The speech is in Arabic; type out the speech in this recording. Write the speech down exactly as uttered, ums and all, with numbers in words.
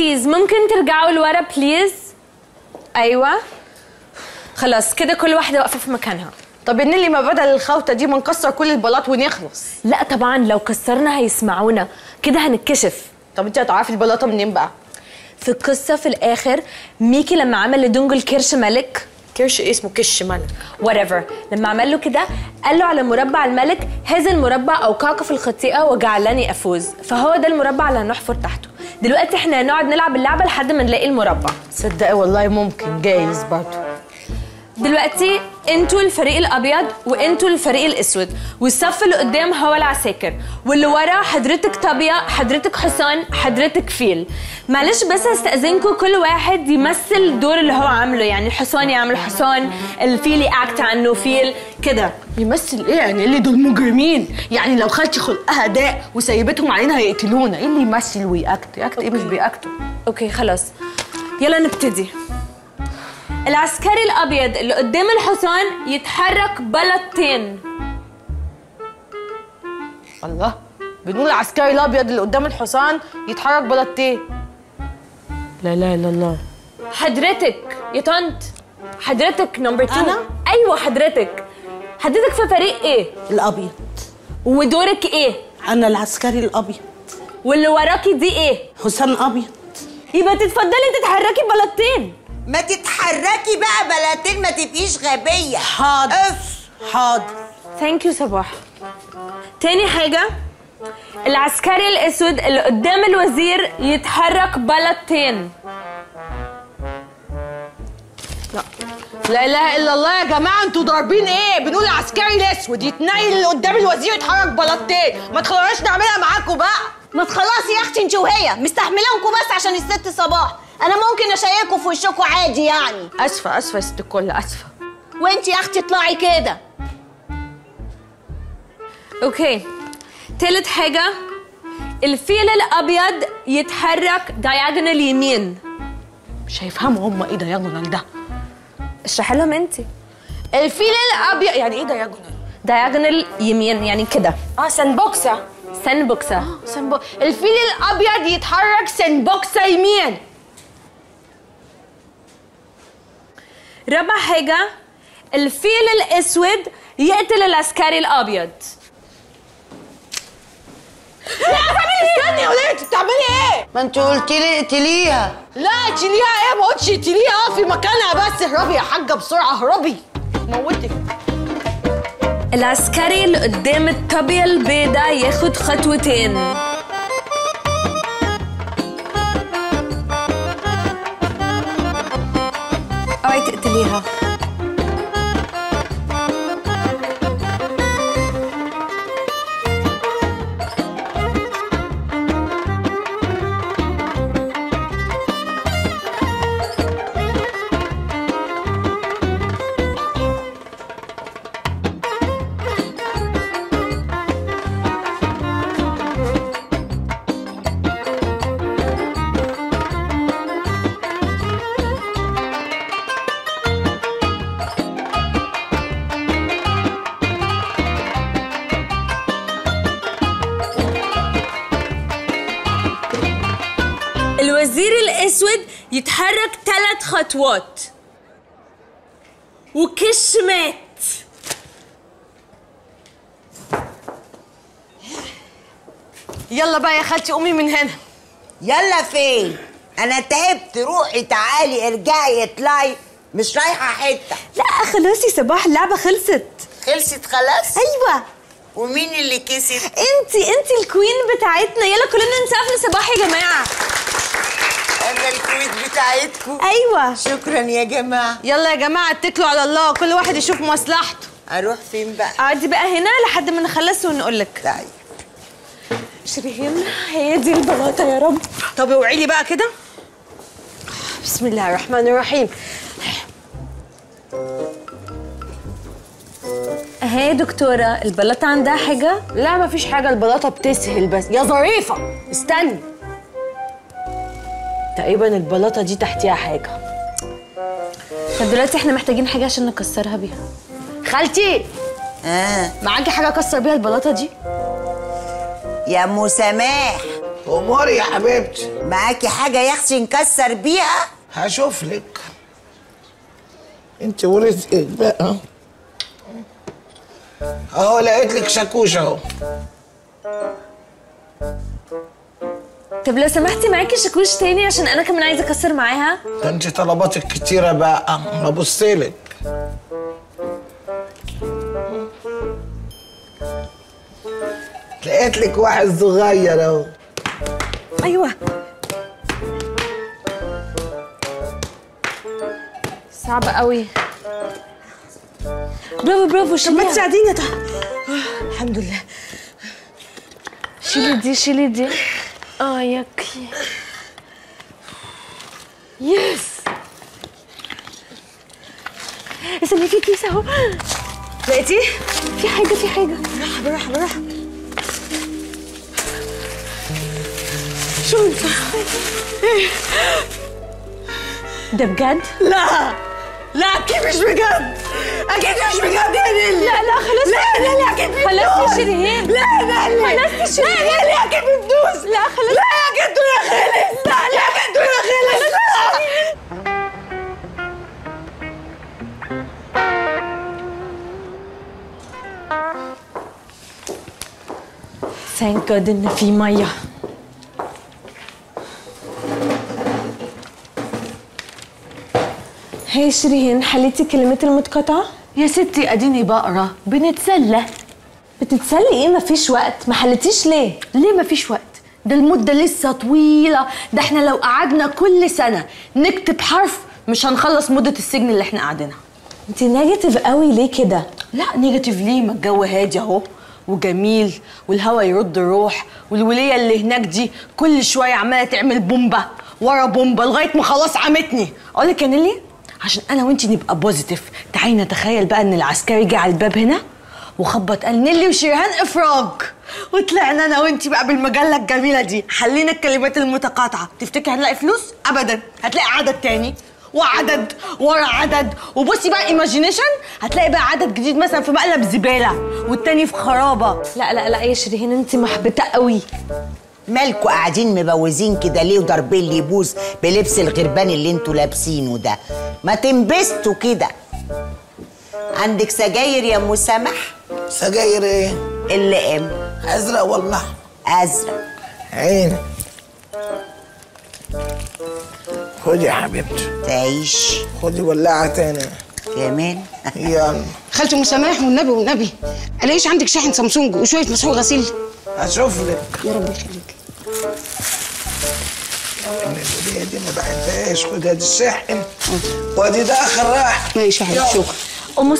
ليديز ممكن ترجعوا لورا بليز؟ ايوه خلاص كده كل واحده واقفه في مكانها. طب نيلي ما بدل الخوطه دي ما نكسر كل البلاط ونخلص. لا طبعا لو كسرنا هيسمعونا كده هنتكشف. طب انت هتعرفي البلاطه منين بقى؟ في القصه في الاخر ميكي لما عمل لدونجو الكرش ملك، كرش ايه اسمه كش ملك وات ايفر، لما عمل له كده قال له على مربع الملك هذا المربع اوقعك في الخطيئه وجعلني افوز، فهو ده المربع اللي هنحفر تحته. دلوقتي احنا هنقعد نلعب اللعبه لحد ما نلاقي المربع. تصدقي والله ممكن جايز برضه. دلوقتي انتوا الفريق الابيض وانتوا الفريق الاسود، والصف اللي قدام هو العساكر، واللي ورا حضرتك طابيه، حضرتك حصان، حضرتك فيل. معلش بس هستأذنكم كل واحد يمثل الدور اللي هو عامله، يعني الحصان يعمل حصان، الفيل يأكت عنه فيل كده. يمثل ايه يعني؟ اللي دول مجرمين، يعني لو خدتي خلقها داء وسيبتهم علينا هيقتلونا. ايه اللي يمثل ويأكت؟ يأكت ايه مش بيأكتوا. اوكي خلاص يلا نبتدي. العسكري الابيض اللي قدام الحصان يتحرك بلطتين. الله، بنقول العسكري الابيض اللي قدام الحصان يتحرك بلطتين. لا لا لا لا. حضرتك يا طنط، حضرتك نمبر اتنين. انا؟ ايوه حضرتك. حضرتك في فريق ايه؟ الابيض. ودورك ايه؟ انا العسكري الابيض. واللي وراكي دي ايه؟ حصان ابيض. يبقى تتفضلي تتحركي بلطتين. ما تتحركي بقى بلاتين، ما تبقيش غبيه. حاضر اف حاضر. ثانك يو صباح. تاني حاجه العسكري الاسود اللي قدام الوزير يتحرك بلاتين. لا لا اله الا الله يا جماعه، انتوا ضاربين ايه؟ بنقول العسكري الاسود يتنيل اللي قدام الوزير يتحرك بلاتين. ما تخلوناش نعملها معاكم بقى. ما تخلصي يا اختي انت وهي مستحملانكم بس عشان الست صباح. انا ممكن اشيكوا في وشكوا عادي يعني. اسفه اسفه يا ست الكل اسفه. وانتي يا اختي اطلعي كده. اوكي تالت حاجه الفيل الابيض يتحرك دايجونال يمين. مش هيفهموا هم ايه دايجونال ده. اشرحي لهم انتي. الفيل الابيض يعني ايه دايجونال؟ دايجونال يمين يعني كده. اه سنبوكسه. سنبوكسه اه سنبوكسه. الفيل الابيض يتحرك سنبوكسه يمين. رابع حاجة الفيل الأسود يقتل العسكري الأبيض. لا تعملي ايه؟ استني يا وليه انت بتعملي ايه؟ ما انت قلتيلي اقتليها. لا اقتليها ايه؟ ما قلتش اقتليها. اه في مكانها بس. اهربي يا حاجة بسرعة اهربي موتك. العسكري اللي قدام الطابية البيضة ياخد خطوتين. اوعي تقتليها. الوزير الاسود يتحرك ثلاث خطوات وكش مات. يلا بقى يا خالتي قومي من هنا. يلا فين؟ انا تعبت. روحي تعالي ارجعي اطلعي، مش رايحه حته. لا خلاص يا صباح اللعبه خلصت. خلصت خلاص؟ ايوه. ومين اللي كسب؟ انتي انتي الكوين بتاعتنا. يلا كلنا نسقف لصباح يا جماعه. أنا الكويت بتاعتكم. أيوة شكرا يا جماعة. يلا يا جماعة اتكلوا على الله، كل واحد يشوف مصلحته. أروح فين بقى؟ أقعدي بقى هنا لحد ما نخلص ونقولك. طيب شريهان هي دي البلاطة يا رب. طب اوعي لي بقى كده. بسم الله الرحمن الرحيم. أهي يا دكتورة البلاطة عندها حاجة؟ لا مفيش حاجة، البلاطة بتسهل بس يا ظريفة. استني تقريبا البلاطه دي تحتيها حاجه. طب دلوقتي احنا محتاجين حاجه عشان نكسرها بيها. خالتي اه معاكي حاجه اكسر بيها البلاطه دي؟ يا ام سماح امور يا حبيبتي؟ معاكي حاجه يا اختي نكسر بيها؟ هشوف لك. انت ورزقك بقى اهو، لقيت لك شاكوش اهو. طب لو سمحتي معاكي شاكوش تاني عشان انا كمان عايزه اكسر معاها. ده انت طلباتك كتيره بقى، ابصلك. لقيت لك واحد صغير اهو. ايوه صعب قوي. برافو برافو. طب ما تساعديني. الحمد لله. شيلي دي شيلي دي. اه ياكي. يس يا سمية في كيس اهو. لقيتيه؟ في حاجة في حاجة. راح براح براح. شو انت؟ ده بجد؟ لا لا اكيد مش بجد، اكيد مش بجد يا نيلي. لا لا خلاص. لا نيلي اكيد بتدوس. خلاص يا شريهان. لا نيلي خلاص يا شريهان. لا نيلي اكيد بتدوس. لا خلاص. لا يا جدو يا خالد. لا لا يا جدو يا خالد. ثانك جاد ان في ميه. هاي شيرين، حليتي كلمات المتقطعة؟ يا ستي اديني بقرا بنتسلى. بتتسلي ايه مفيش وقت؟ ما حليتيش ليه؟ ليه مفيش وقت؟ ده المدة لسه طويلة، ده احنا لو قعدنا كل سنة نكتب حرف مش هنخلص مدة السجن اللي احنا قاعدينها. انتي نيجاتيف قوي ليه كده؟ لا نيجاتيف ليه؟ ما الجو هادي اهو وجميل والهوا يرد الروح، والولية اللي هناك دي كل شوية عمالة تعمل بومبة ورا بومبة لغاية ما خلاص عمتني. اقول لك يا نيلي عشان انا وانتي نبقى بوزيتيف، تعالي نتخيل بقى ان العسكري جه على الباب هنا وخبط قال نيلي وشريهان افراج، وطلعنا انا وانتي بقى بالمجله الجميله دي، حلينا الكلمات المتقاطعه، تفتكر هنلاقي فلوس؟ ابدا، هتلاقي عدد تاني وعدد ورا عدد، وبصي بقى ايماجينيشن هتلاقي بقى عدد جديد مثلا في مقلب زباله والتاني في خرابه. لا لا لا يا شريهان انتي محبطه قوي. مالكوا قاعدين مبوزين كده ليه وضاربين اللي يبوظ بلبس الغربان اللي انتوا لابسينه ده؟ ما تنبسطوا كده. عندك سجاير يا ام سمح؟ سجاير ايه؟ اللقم ازرق والله ازرق. عيني خدي يا حبيبتي. تعيش. خدي ولاعه تاني كمان. يلا خالتي ام سماح، والنبي والنبي الاقيش عندك شاحن سامسونج وشويه مسحوق غسيل؟ اشوف لك يا رب يخليك. الهديه دي ما بحبهاش. خد هادي الشاحن وادي ده اخر راحه. ماشي يا حبيبتي شكرا.